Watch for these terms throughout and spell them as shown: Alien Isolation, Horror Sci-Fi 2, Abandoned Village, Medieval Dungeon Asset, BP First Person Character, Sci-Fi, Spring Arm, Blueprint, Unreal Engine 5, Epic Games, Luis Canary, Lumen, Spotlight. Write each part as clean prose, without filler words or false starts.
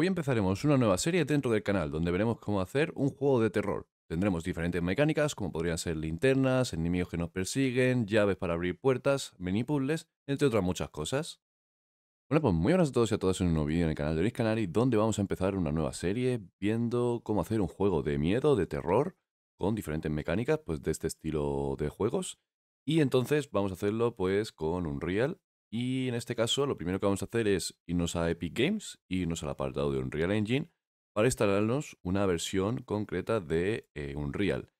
Hoy empezaremos una nueva serie dentro del canal, donde veremos cómo hacer un juego de terror. Tendremos diferentes mecánicas, como podrían ser linternas, enemigos que nos persiguen, llaves para abrir puertas, mini puzzles, entre otras muchas cosas. Bueno, pues muy buenas a todos y a todas en un nuevo vídeo en el canal de Luis Canary, donde vamos a empezar una nueva serie viendo cómo hacer un juego de miedo, de terror, con diferentes mecánicas pues, de este estilo de juegos. Y entonces vamos a hacerlo pues con Unreal. Y en este caso lo primero que vamos a hacer es irnos a Epic Games, irnos al apartado de Unreal Engine para instalarnos una versión concreta de Unreal.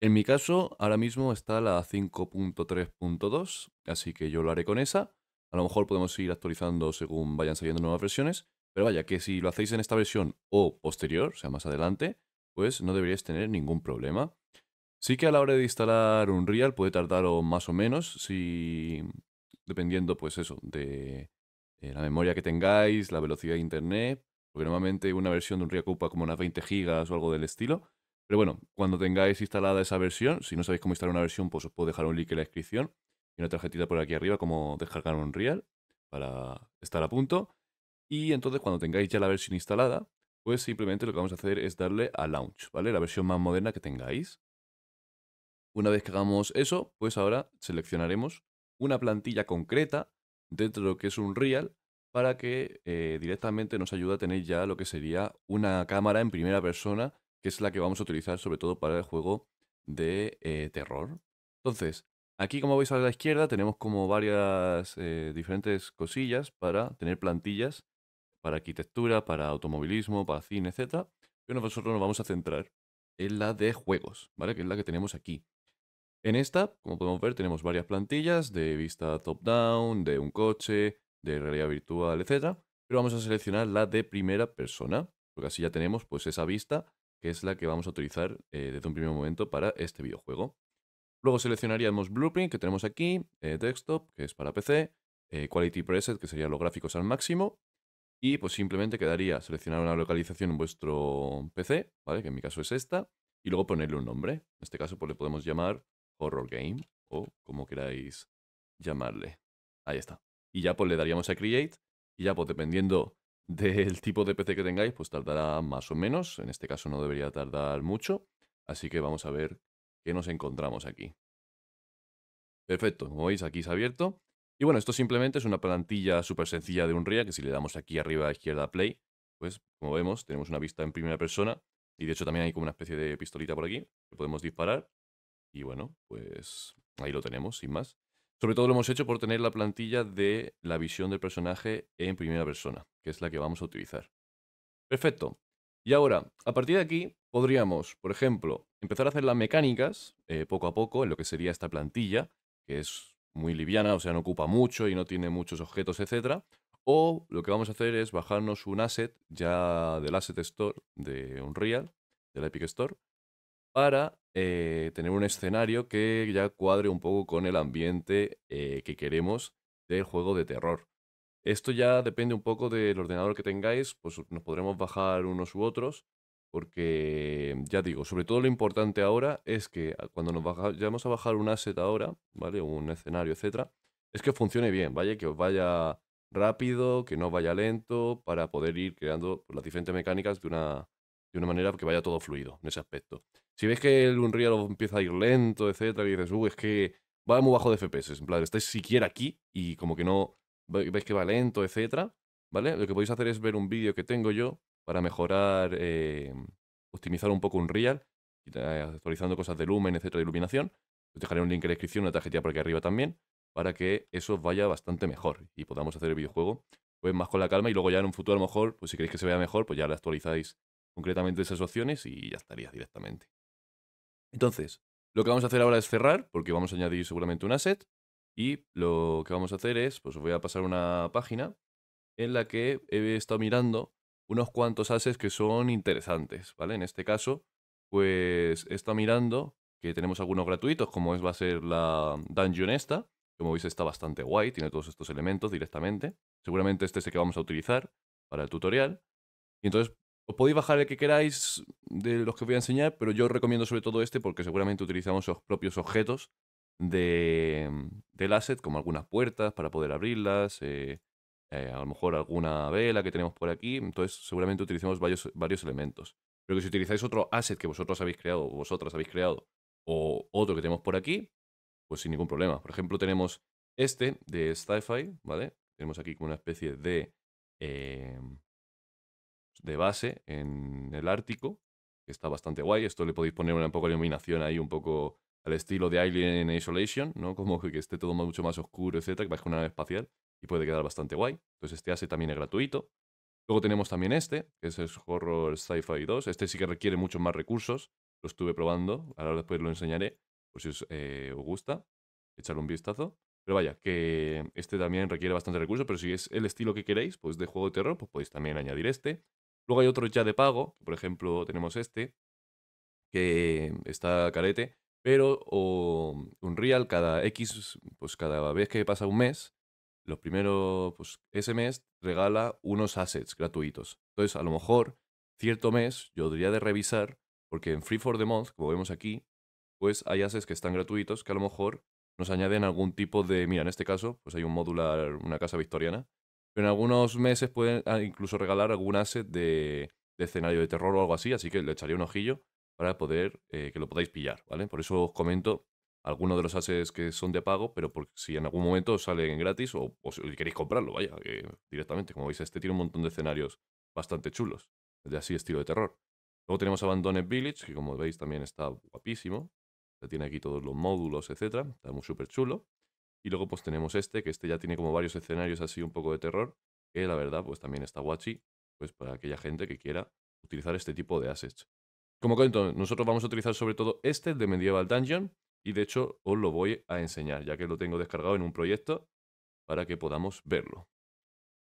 En mi caso ahora mismo está la 5.3.2, así que yo lo haré con esa. A lo mejor podemos ir actualizando según vayan saliendo nuevas versiones, pero vaya que si lo hacéis en esta versión o posterior, o sea más adelante, pues no deberíais tener ningún problema. Sí que a la hora de instalar Unreal puede tardaros más o menos, si... dependiendo pues eso, de la memoria que tengáis, la velocidad de internet, porque normalmente una versión de Unreal ocupa como unas 20 gigas o algo del estilo. Pero bueno, cuando tengáis instalada esa versión, si no sabéis cómo instalar una versión, pues os puedo dejar un link en la descripción y una tarjetita por aquí arriba, como descargar Unreal, para estar a punto. Y entonces cuando tengáis ya la versión instalada, pues simplemente lo que vamos a hacer es darle a Launch, ¿vale? La versión más moderna que tengáis. Una vez que hagamos eso, pues ahora seleccionaremos una plantilla concreta dentro de lo que es Unreal para que directamente nos ayude a tener ya lo que sería una cámara en primera persona, que es la que vamos a utilizar sobre todo para el juego de terror. Entonces, aquí como veis a la izquierda tenemos como varias diferentes cosillas para tener plantillas para arquitectura, para automovilismo, para cine, etc. Pero nosotros nos vamos a centrar en la de juegos, ¿vale? Que es la que tenemos aquí. En esta, como podemos ver, tenemos varias plantillas de vista top-down, de un coche, de realidad virtual, etc. Pero vamos a seleccionar la de primera persona, porque así ya tenemos pues, esa vista, que es la que vamos a utilizar desde un primer momento para este videojuego. Luego seleccionaríamos Blueprint, que tenemos aquí, Desktop, que es para PC, Quality Preset, que serían los gráficos al máximo, y pues simplemente quedaría seleccionar una localización en vuestro PC, ¿vale? Que en mi caso es esta, y luego ponerle un nombre. En este caso pues, le podemos llamar Horror Game, o como queráis llamarle. Ahí está. Y ya pues le daríamos a Create, y ya pues dependiendo del tipo de PC que tengáis, pues tardará más o menos. En este caso no debería tardar mucho, así que vamos a ver qué nos encontramos aquí. Perfecto, como veis aquí se ha abierto. Y bueno, esto simplemente es una plantilla súper sencilla de Unreal, que si le damos aquí arriba a la izquierda Play, pues como vemos tenemos una vista en primera persona, y de hecho también hay como una especie de pistolita por aquí, que podemos disparar. Y bueno, pues ahí lo tenemos, sin más. Sobre todo lo hemos hecho por tener la plantilla de la visión del personaje en primera persona, que es la que vamos a utilizar. Perfecto. Y ahora, a partir de aquí, podríamos, por ejemplo, empezar a hacer las mecánicas poco a poco en lo que sería esta plantilla, que es muy liviana, o sea, no ocupa mucho y no tiene muchos objetos, etc. O lo que vamos a hacer es bajarnos un asset ya del Asset Store de Unreal, de la Epic Store, para tener un escenario que ya cuadre un poco con el ambiente que queremos del juego de terror. Esto ya depende un poco del ordenador que tengáis, pues nos podremos bajar unos u otros, porque ya digo, sobre todo lo importante ahora es que cuando nos vayamos a bajar un asset ahora, ¿vale? Un escenario, etcétera, es que funcione bien, ¿vale? Que os vaya rápido, que no vaya lento, para poder ir creando las diferentes mecánicas de una manera que vaya todo fluido en ese aspecto. Si veis que el Unreal empieza a ir lento, etcétera, y dices, es que va muy bajo de FPS, en plan, estáis siquiera aquí y como que no veis que va lento, etcétera, ¿vale? Lo que podéis hacer es ver un vídeo que tengo yo para mejorar, optimizar un poco Unreal, actualizando cosas de lumen, etcétera, de iluminación. Os dejaré un link en la descripción, una tarjetilla por aquí arriba también, para que eso vaya bastante mejor y podamos hacer el videojuego pues más con la calma, y luego ya en un futuro a lo mejor, pues si queréis que se vea mejor, pues ya le actualizáis concretamente esas opciones y ya estaría directamente. Entonces, lo que vamos a hacer ahora es cerrar, porque vamos a añadir seguramente un asset, y lo que vamos a hacer es, pues os voy a pasar una página en la que he estado mirando unos cuantos assets que son interesantes, ¿vale? En este caso, pues he estado mirando que tenemos algunos gratuitos, como va a ser la dungeon esta, como veis está bastante guay, tiene todos estos elementos directamente, seguramente este es el que vamos a utilizar para el tutorial, y entonces... os podéis bajar el que queráis de los que os voy a enseñar, pero yo os recomiendo sobre todo este porque seguramente utilizamos los propios objetos del asset, como algunas puertas para poder abrirlas, a lo mejor alguna vela que tenemos por aquí. Entonces seguramente utilicemos varios elementos. Pero que si utilizáis otro asset que vosotros habéis creado o vosotras habéis creado, o otro que tenemos por aquí, pues sin ningún problema. Por ejemplo, tenemos este de Sci-Fi, ¿vale? Tenemos aquí como una especie de base en el Ártico, que está bastante guay. Esto le podéis poner un poco de iluminación ahí, un poco al estilo de Alien Isolation, ¿no? Como que esté todo mucho más oscuro, etcétera, que parezca una nave espacial, y puede quedar bastante guay. Entonces este asset también es gratuito. Luego tenemos también este, que es el Horror Sci-Fi 2. Este sí que requiere muchos más recursos. Lo estuve probando, ahora después lo enseñaré, por si os gusta, echarle un vistazo. Pero vaya, que este también requiere bastante recursos, pero si es el estilo que queréis, pues de juego de terror, pues podéis también añadir este. Luego hay otros ya de pago, que por ejemplo tenemos este, que está carete, pero Unreal cada vez que pasa un mes, los primeros, pues ese mes regala unos assets gratuitos. Entonces a lo mejor cierto mes yo diría de revisar, porque en Free for the Month, como vemos aquí, pues hay assets que están gratuitos que a lo mejor nos añaden algún tipo de... Mira, en este caso, pues hay un modular, una casa victoriana, pero en algunos meses pueden incluso regalar algún asset de escenario de terror o algo así, así que le echaría un ojillo para poder que lo podáis pillar, ¿vale? Por eso os comento algunos de los assets que son de pago, pero por si en algún momento os salen gratis o si queréis comprarlo, vaya, que directamente. Como veis, este tiene un montón de escenarios bastante chulos, de así estilo de terror. Luego tenemos Abandoned Village, que como veis también está guapísimo. Tiene aquí todos los módulos, etcétera. Está muy súper chulo. Y luego pues tenemos este, que este ya tiene como varios escenarios así un poco de terror, que la verdad pues también está guachi, pues para aquella gente que quiera utilizar este tipo de assets. Como cuento, nosotros vamos a utilizar sobre todo este de Medieval Dungeon, y de hecho os lo voy a enseñar, ya que lo tengo descargado en un proyecto para que podamos verlo.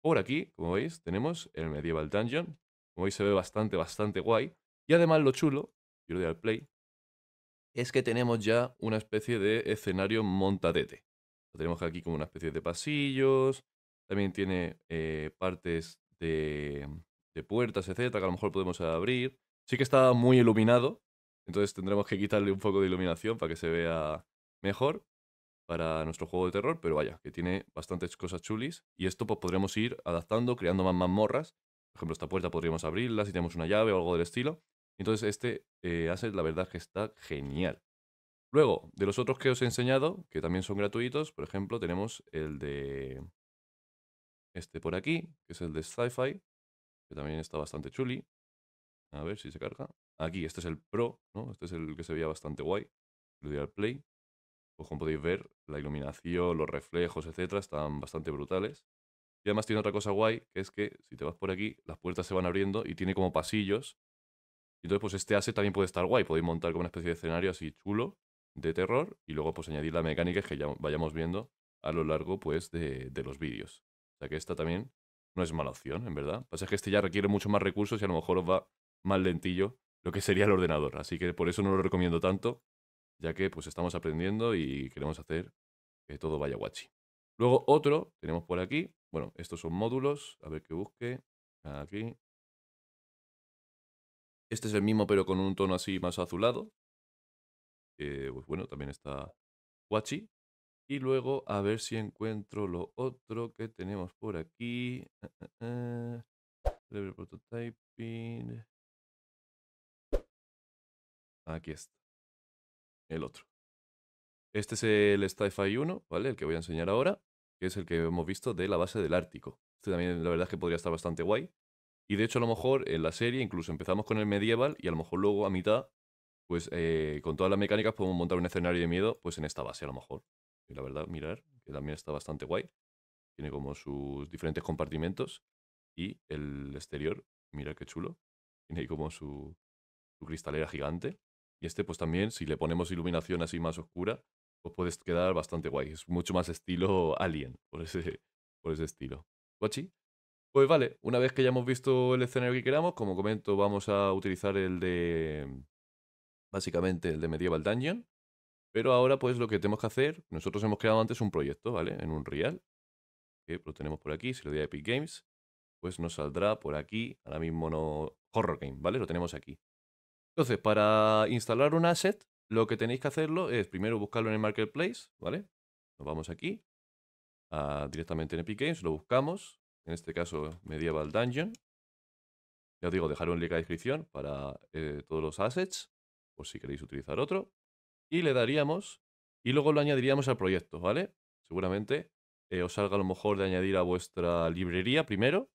Por aquí, como veis, tenemos el Medieval Dungeon. Como veis, se ve bastante guay. Y además lo chulo, yo le doy al play, es que tenemos ya una especie de escenario montadete. Lo tenemos aquí como una especie de pasillos, también tiene partes de puertas, etcétera, que a lo mejor podemos abrir. Sí que está muy iluminado, entonces tendremos que quitarle un poco de iluminación para que se vea mejor para nuestro juego de terror, pero vaya, que tiene bastantes cosas chulis. Y esto pues podremos ir adaptando, creando más mazmorras. Por ejemplo, esta puerta podríamos abrirla si tenemos una llave o algo del estilo. Entonces este asset la verdad es que está genial. Luego, de los otros que os he enseñado, que también son gratuitos, por ejemplo, tenemos el de este por aquí, que es el de Sci-Fi, que también está bastante chuli. A ver si se carga. Aquí, este es el Pro, ¿no? Este es el que se veía bastante guay. Lo doy al play. Pues como podéis ver, la iluminación, los reflejos, etcétera, están bastante brutales. Y además tiene otra cosa guay, que es que si te vas por aquí, las puertas se van abriendo y tiene como pasillos. Entonces pues este asset también puede estar guay, podéis montar como una especie de escenario así chulo de terror y luego pues añadir las mecánicas que ya vayamos viendo a lo largo pues de los vídeos. O sea que esta también no es mala opción, en verdad. Lo que pasa es que este ya requiere mucho más recursos y a lo mejor os va más lentillo lo que sería el ordenador, así que por eso no lo recomiendo tanto, ya que pues estamos aprendiendo y queremos hacer que todo vaya guachi. Luego otro, tenemos por aquí, bueno, estos son módulos, a ver que busque, aquí... Este es el mismo, pero con un tono así más azulado. Pues bueno, también está guachi. Y luego, a ver si encuentro lo otro que tenemos por aquí. Level prototyping. Aquí está. El otro. Este es el Sci-Fi 1, ¿vale? El que voy a enseñar ahora, que es el que hemos visto de la base del Ártico. Este también, la verdad es que podría estar bastante guay. Y de hecho a lo mejor en la serie incluso empezamos con el medieval y a lo mejor luego a mitad, pues con todas las mecánicas podemos montar un escenario de miedo pues en esta base a lo mejor. Y la verdad, mirar, que también está bastante guay. Tiene como sus diferentes compartimentos y el exterior, mirad qué chulo. Tiene ahí como su cristalera gigante. Y este pues también, si le ponemos iluminación así más oscura, pues puede quedar bastante guay. Es mucho más estilo Alien, por ese estilo. ¿Guachi? Pues vale, una vez que ya hemos visto el escenario que queramos, como comento, vamos a utilizar el de... Básicamente el de Medieval Dungeon. Pero ahora pues lo que tenemos que hacer... Nosotros hemos creado antes un proyecto, ¿vale? En Unreal. Que lo tenemos por aquí, si lo doy a Epic Games. Pues nos saldrá por aquí, ahora mismo no... Horror Game, ¿vale? Lo tenemos aquí. Entonces, para instalar un asset, lo que tenéis que hacerlo es primero buscarlo en el Marketplace, ¿vale? Nos vamos aquí. directamente en Epic Games, lo buscamos, en este caso Medieval Dungeon. Ya os digo, dejaré un link en la descripción para todos los assets, por si queréis utilizar otro. Y le daríamos, y luego lo añadiríamos al proyecto, ¿vale? Seguramente os salga a lo mejor de añadir a vuestra librería primero,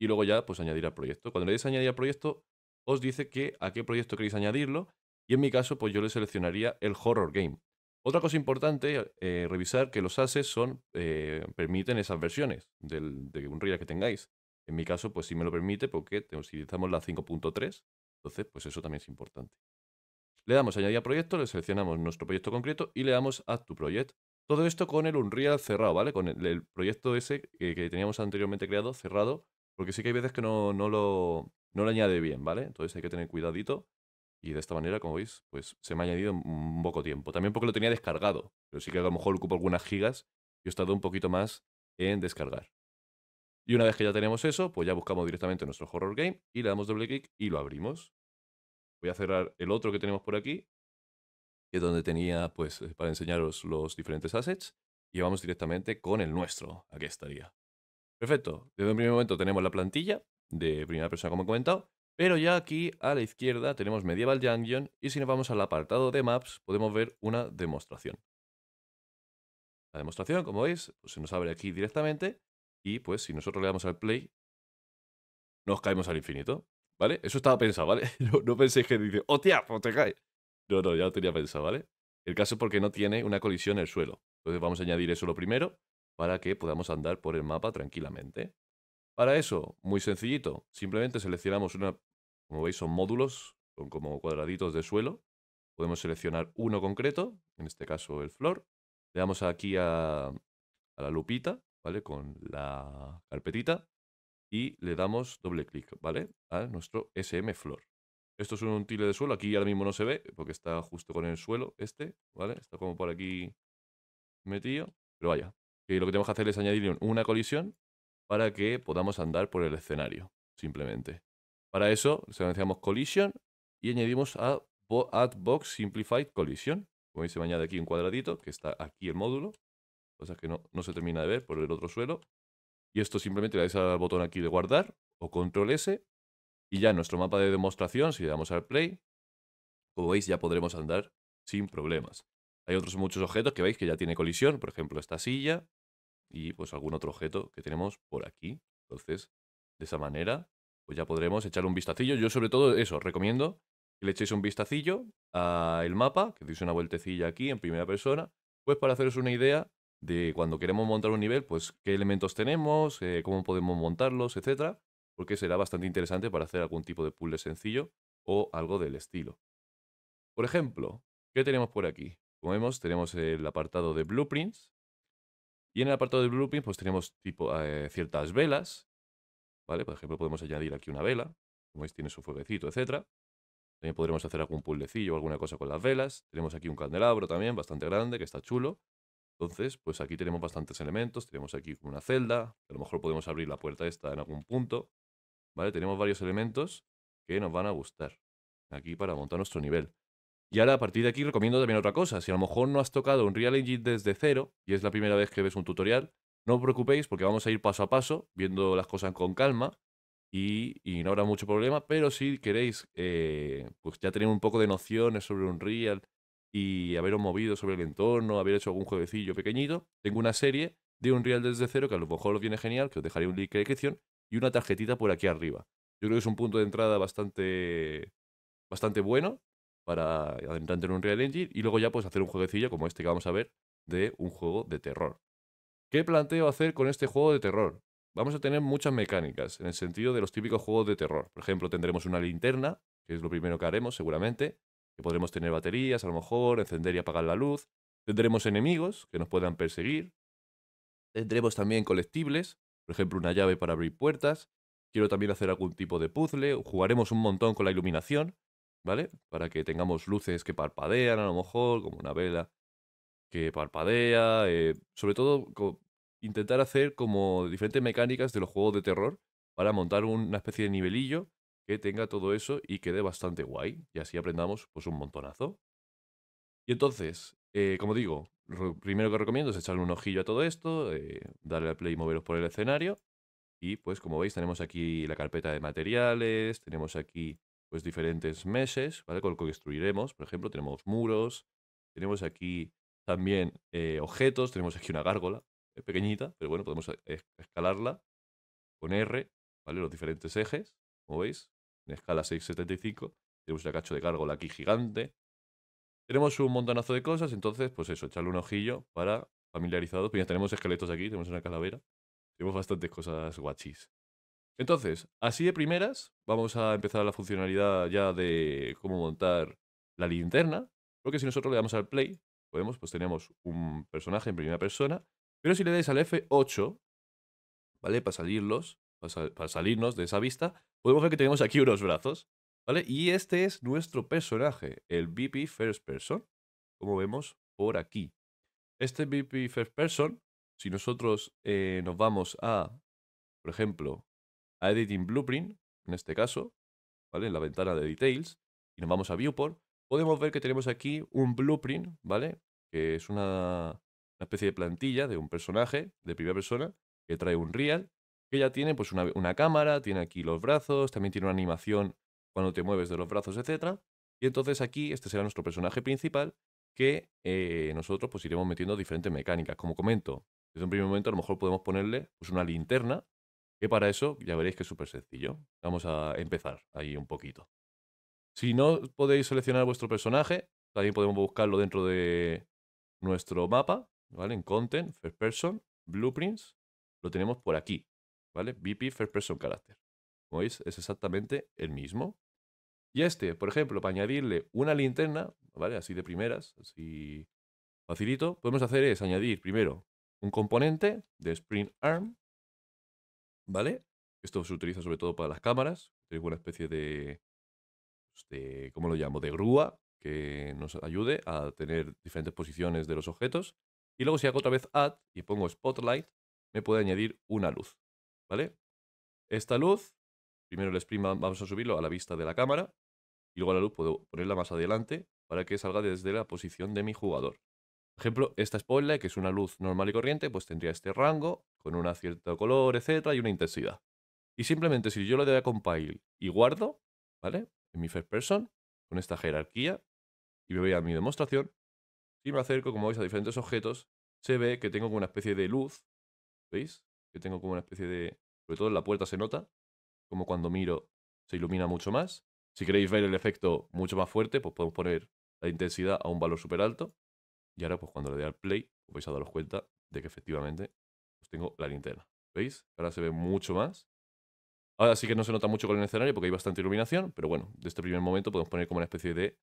y luego ya pues añadir al proyecto. Cuando le deis a añadir al proyecto, os dice que a qué proyecto queréis añadirlo, y en mi caso pues yo le seleccionaría el Horror Game. Otra cosa importante, revisar que los assets son, permiten esas versiones de Unreal que tengáis. En mi caso, pues sí me lo permite porque utilizamos la 5.3, entonces pues eso también es importante. Le damos a añadir a proyecto, le seleccionamos nuestro proyecto concreto y le damos Add to Project. Todo esto con el Unreal cerrado, ¿vale? Con el proyecto ese que teníamos anteriormente creado, cerrado, porque sí que hay veces que no lo añade bien, ¿vale? Entonces hay que tener cuidadito. Y de esta manera, como veis, pues se me ha añadido un poco tiempo. También porque lo tenía descargado, pero sí que a lo mejor ocupo algunas gigas y os tardó un poquito más en descargar. Y una vez que ya tenemos eso, pues ya buscamos directamente nuestro Horror Game y le damos doble clic y lo abrimos. Voy a cerrar el otro que tenemos por aquí, que es donde tenía, pues, para enseñaros los diferentes assets. Y vamos directamente con el nuestro. Aquí estaría. Perfecto. Desde un primer momento tenemos la plantilla de primera persona, como he comentado. Pero ya aquí a la izquierda tenemos Medieval Dungeon y si nos vamos al apartado de Maps podemos ver una demostración. La demostración, como veis, pues se nos abre aquí directamente y pues si nosotros le damos al play nos caemos al infinito, ¿vale? Eso estaba pensado, ¿vale? No penséis que dice, ¡hostia, pues te caes! No, ya lo tenía pensado, ¿vale? El caso es porque no tiene una colisión en el suelo. Entonces vamos a añadir eso lo primero para que podamos andar por el mapa tranquilamente. Para eso, muy sencillito, simplemente seleccionamos una... Como veis son módulos, son como cuadraditos de suelo. Podemos seleccionar uno concreto, en este caso el floor. Le damos aquí a la lupita, ¿vale? Con la carpetita. Y le damos doble clic, ¿vale? A nuestro SM floor. Esto es un tile de suelo, aquí ahora mismo no se ve, porque está justo con el suelo este, ¿vale? Está como por aquí metido. Pero vaya, que lo que tenemos que hacer es añadirle una colisión para que podamos andar por el escenario, simplemente. Para eso seleccionamos Collision y añadimos a Add Box Simplified Collision. Como veis se me añade aquí un cuadradito, que está aquí el módulo. Cosa que no se termina de ver por el otro suelo. Y esto simplemente le dais al botón aquí de guardar o Control S. Y ya en nuestro mapa de demostración, si le damos al play, como veis ya podremos andar sin problemas. Hay otros muchos objetos que veis que ya tiene colisión. Por ejemplo esta silla y pues algún otro objeto que tenemos por aquí. Entonces de esa manera... pues ya podremos echar un vistacillo. Yo sobre todo eso, os recomiendo que le echéis un vistacillo al mapa, que deis una vueltecilla aquí en primera persona, pues para haceros una idea de cuando queremos montar un nivel, pues qué elementos tenemos, cómo podemos montarlos, etcétera, porque será bastante interesante para hacer algún tipo de puzzle sencillo o algo del estilo. Por ejemplo, ¿qué tenemos por aquí? Como vemos, tenemos el apartado de Blueprints, y en el apartado de Blueprints pues tenemos tipo, ciertas velas, ¿vale? Por ejemplo, podemos añadir aquí una vela. Como veis, tiene su fueguecito, etc. También podremos hacer algún puzzlecillo o alguna cosa con las velas. Tenemos aquí un candelabro también, bastante grande, que está chulo. Entonces, pues aquí tenemos bastantes elementos. Tenemos aquí una celda. A lo mejor podemos abrir la puerta esta en algún punto, ¿vale? Tenemos varios elementos que nos van a gustar aquí para montar nuestro nivel. Y ahora, a partir de aquí, recomiendo también otra cosa. Si a lo mejor no has tocado Unreal Engine desde cero y es la primera vez que ves un tutorial, no os preocupéis porque vamos a ir paso a paso, viendo las cosas con calma y no habrá mucho problema, pero si queréis pues ya tener un poco de nociones sobre Unreal y haberos movido sobre el entorno, haber hecho algún jueguecillo pequeñito, tengo una serie de Unreal desde cero que a lo mejor os viene genial, que os dejaré un link en la descripción y una tarjetita por aquí arriba. Yo creo que es un punto de entrada bastante bueno para adentrarte en Unreal Engine y luego ya pues hacer un jueguecillo como este que vamos a ver de un juego de terror. ¿Qué planteo hacer con este juego de terror? Vamos a tener muchas mecánicas, en el sentido de los típicos juegos de terror. Por ejemplo, tendremos una linterna, que es lo primero que haremos seguramente, que podremos tener baterías, a lo mejor, encender y apagar la luz. Tendremos enemigos que nos puedan perseguir. Tendremos también colectibles, por ejemplo, una llave para abrir puertas. Quiero también hacer algún tipo de puzzle. Jugaremos un montón con la iluminación, ¿vale? Para que tengamos luces que parpadean, a lo mejor, como una vela que parpadea, sobre todo intentar hacer como diferentes mecánicas de los juegos de terror para montar una especie de nivelillo que tenga todo eso y quede bastante guay, y así aprendamos pues un montonazo. Y entonces, como digo, primero que recomiendo es echarle un ojillo a todo esto, darle al play y moveros por el escenario. Y pues como veis tenemos aquí la carpeta de materiales, tenemos aquí pues diferentes meshes, ¿vale? Con lo que construiremos, por ejemplo, tenemos muros, tenemos aquí también objetos, tenemos aquí una gárgola pequeñita, pero bueno, podemos escalarla con R, ¿vale? Los diferentes ejes, como veis, en escala 6.75, tenemos una cacho de gárgola aquí gigante. Tenemos un montonazo de cosas, entonces, pues eso, echarle un ojillo para familiarizados. Pues ya tenemos esqueletos aquí, tenemos una calavera, tenemos bastantes cosas guachis. Entonces, así de primeras, vamos a empezar la funcionalidad ya de cómo montar la linterna, porque si nosotros le damos al play, podemos, pues tenemos un personaje en primera persona, pero si le dais al F8, ¿vale? Para salirnos de esa vista, podemos ver que tenemos aquí unos brazos, ¿vale? Y este es nuestro personaje, el BP First Person, como vemos por aquí. Este BP First Person, si nosotros nos vamos a, por ejemplo, a Editing Blueprint, en este caso, ¿vale? En la ventana de Details, y nos vamos a Viewport, podemos ver que tenemos aquí un Blueprint, ¿vale? Que es una especie de plantilla de un personaje de primera persona que trae Unreal, que ya tiene pues una cámara, tiene aquí los brazos, también tiene una animación cuando te mueves de los brazos, etcétera. Y entonces aquí este será nuestro personaje principal que nosotros pues iremos metiendo diferentes mecánicas. Como comento, desde un primer momento a lo mejor podemos ponerle pues una linterna, que para eso ya veréis que es súper sencillo. Vamos a empezar ahí un poquito. Si no podéis seleccionar vuestro personaje, también podemos buscarlo dentro de nuestro mapa, ¿vale? En Content, First Person, Blueprints, lo tenemos por aquí, ¿vale? BP First Person Character. Como veis, es exactamente el mismo. Y este, por ejemplo, para añadirle una linterna, ¿vale? Así de primeras, así facilito, podemos hacer es añadir primero un componente de Spring Arm, ¿vale? Esto se utiliza sobre todo para las cámaras. Tengo una especie de, ¿cómo lo llamo? De grúa, que nos ayude a tener diferentes posiciones de los objetos. Y luego si hago otra vez Add y pongo Spotlight, me puede añadir una luz, ¿vale? Esta luz, primero el sprint vamos a subirlo a la vista de la cámara y luego la luz puedo ponerla más adelante para que salga desde la posición de mi jugador. Por ejemplo, esta Spotlight, que es una luz normal y corriente, pues tendría este rango con un cierto color, etcétera, y una intensidad. Y simplemente si yo le doy a Compile y guardo, ¿vale? En mi First Person, con esta jerarquía, y me voy a mi demostración, si me acerco, como veis, a diferentes objetos, se ve que tengo como una especie de luz, ¿veis? Que tengo como una especie de... Sobre todo en la puerta se nota, como cuando miro se ilumina mucho más. Si queréis ver el efecto mucho más fuerte, pues podemos poner la intensidad a un valor súper alto. Y ahora, pues cuando le dé al play, os vais a daros cuenta de que efectivamente pues, tengo la linterna. ¿Veis? Ahora se ve mucho más. Ahora sí que no se nota mucho con el escenario porque hay bastante iluminación, pero bueno, de este primer momento podemos poner como una especie de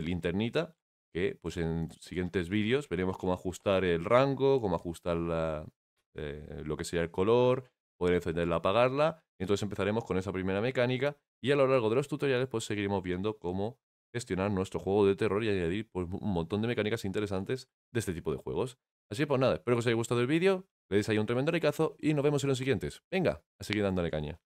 linternita que pues en siguientes vídeos veremos cómo ajustar el rango, cómo ajustar lo que sería el color, poder encenderla, apagarla. Entonces empezaremos con esa primera mecánica y a lo largo de los tutoriales pues seguiremos viendo cómo gestionar nuestro juego de terror y añadir pues, un montón de mecánicas interesantes de este tipo de juegos. Así que pues nada, espero que os haya gustado el vídeo, le deis ahí un tremendo ricazo y nos vemos en los siguientes. Venga, a seguir dándole caña.